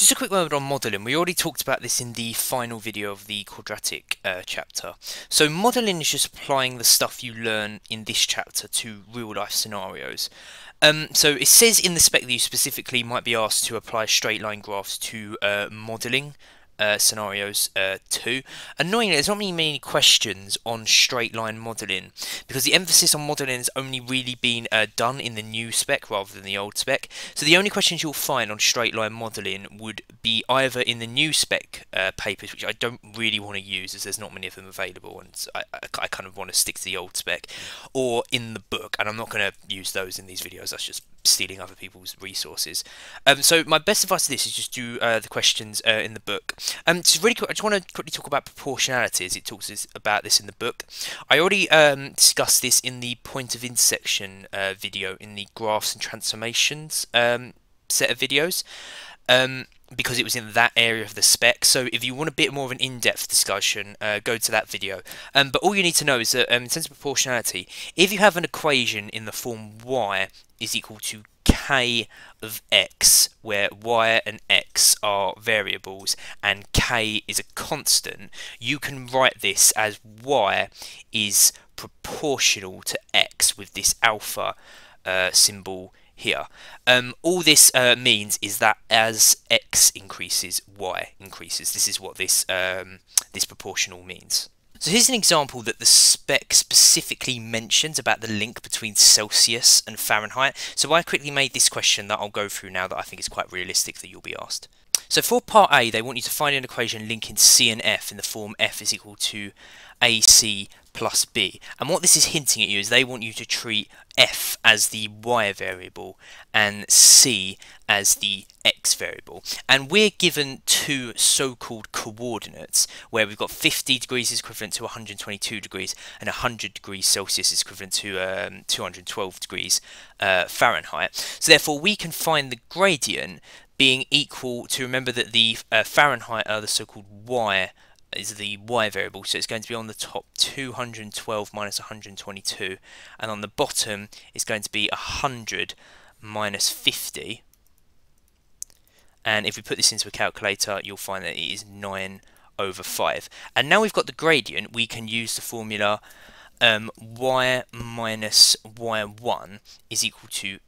Just a quick word on modelling. We already talked about this in the final video of the quadratic chapter. So modelling is just applying the stuff you learn in this chapter to real life scenarios. So it says in the spec that you specifically might be asked to apply straight line graphs to modelling scenarios too. Annoyingly, there's not many questions on straight line modelling because the emphasis on modelling has only really been done in the new spec rather than the old spec. So the only questions you'll find on straight line modelling would be either in the new spec papers, which I don't really want to use as there's not many of them available and I kind of want to stick to the old spec, or in the book, and I'm not going to use those in these videos. That's just stealing other people's resources. So my best advice to this is just do the questions in the book. Just really quick, I just want to quickly talk about proportionality as it talks about this in the book. I already discussed this in the point of intersection video in the graphs and transformations set of videos because it was in that area of the spec. So if you want a bit more of an in-depth discussion, go to that video. But all you need to know is that in terms of proportionality, if you have an equation in the form y is equal to k of x, where y and x are variables and k is a constant, you can write this as y is proportional to x with this alpha symbol here. All this means is that as x increases, y increases. This is what this this proportional means. So here's an example that the spec specifically mentions about the link between Celsius and Fahrenheit. So I quickly made this question that I'll go through now that I think is quite realistic that you'll be asked. So for part A, they want you to find an equation linking C and F in the form F is equal to AC plus B. And what this is hinting at you is they want you to treat F as the Y variable and C as the X variable. And we're given two so-called coordinates where we've got 50 degrees is equivalent to 122 degrees and 100 degrees Celsius is equivalent to 212 degrees Fahrenheit. So therefore we can find the gradient being equal to, remember that the Fahrenheit are the so-called Y is the y variable, so it's going to be on the top 212 minus 122, and on the bottom it's going to be 100 minus 50. And if we put this into a calculator, you'll find that it is 9/5. And now we've got the gradient, we can use the formula y minus y1 is equal to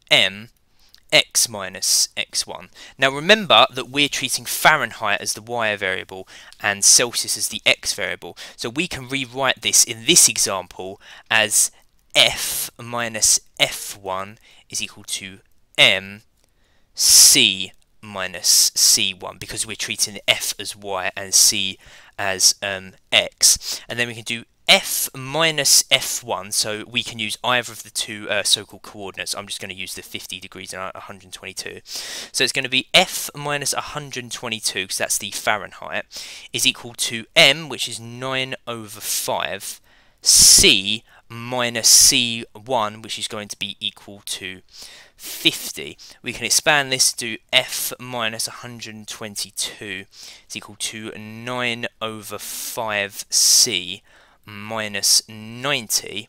x minus x1. Now remember that we're treating Fahrenheit as the y variable and Celsius as the x variable. So we can rewrite this in this example as f minus f1 is equal to c minus c1, because we're treating f as y and c as x. And then we can do f minus f1, so we can use either of the two so-called coordinates. I'm just going to use the 50 degrees and 122. So it's going to be f minus 122, because that's the Fahrenheit, is equal to m, which is 9/5, c minus c1, which is going to be equal to 50. We can expand this to f minus 122 is equal to 9/5 c minus 90,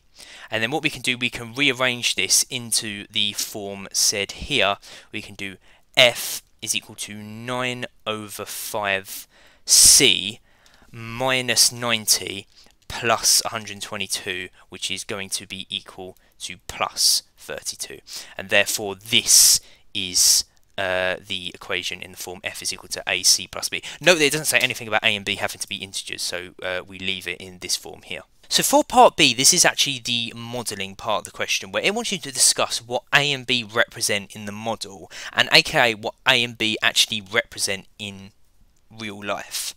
and then what we can do, we can rearrange this into the form said here. We can do f is equal to 9/5 c minus 90 plus 122, which is going to be equal to plus 32, and therefore this is the equation in the form f is equal to ac plus b. Note that it doesn't say anything about a and b having to be integers, so we leave it in this form here. So for part B, this is actually the modelling part of the question, where it wants you to discuss what A and B represent in the model, and aka what A and B actually represent in real life.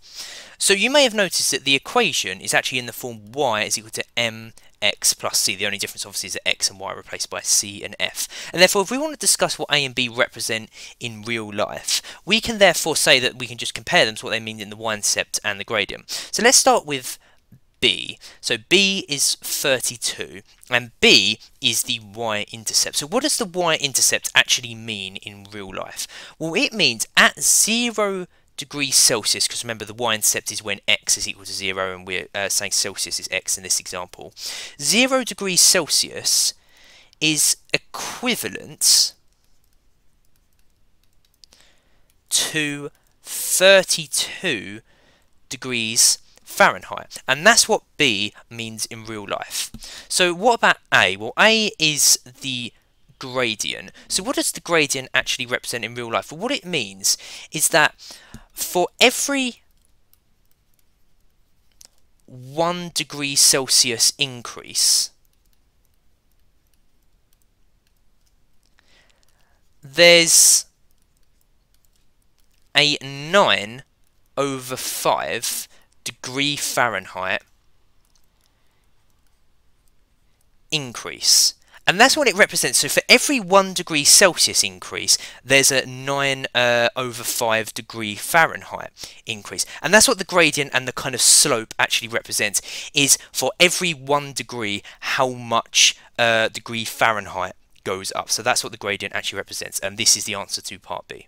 So you may have noticed that the equation is actually in the form y is equal to mx plus c. The only difference obviously is that x and y are replaced by c and f. And therefore if we want to discuss what A and B represent in real life, we can therefore say that we can just compare them to what they mean in the y-intercept and the gradient. So let's start with B. So B is 32 and B is the y-intercept. So what does the y-intercept actually mean in real life? Well, it means at 0 degrees Celsius, because remember the y-intercept is when x is equal to 0 and we're saying Celsius is x in this example. 0 degrees Celsius is equivalent to 32 degrees Fahrenheit. And that's what B means in real life. So what about A? Well, A is the gradient. So what does the gradient actually represent in real life? Well, what it means is that for every 1 degree Celsius increase, there's a 9/5 degree Fahrenheit increase. And that's what it represents. So for every 1 degree Celsius increase, there's a 9/5 degree Fahrenheit increase. And that's what the gradient and the kind of slope actually represents, is for every 1 degree, how much degree Fahrenheit goes up. So that's what the gradient actually represents. And this is the answer to part B.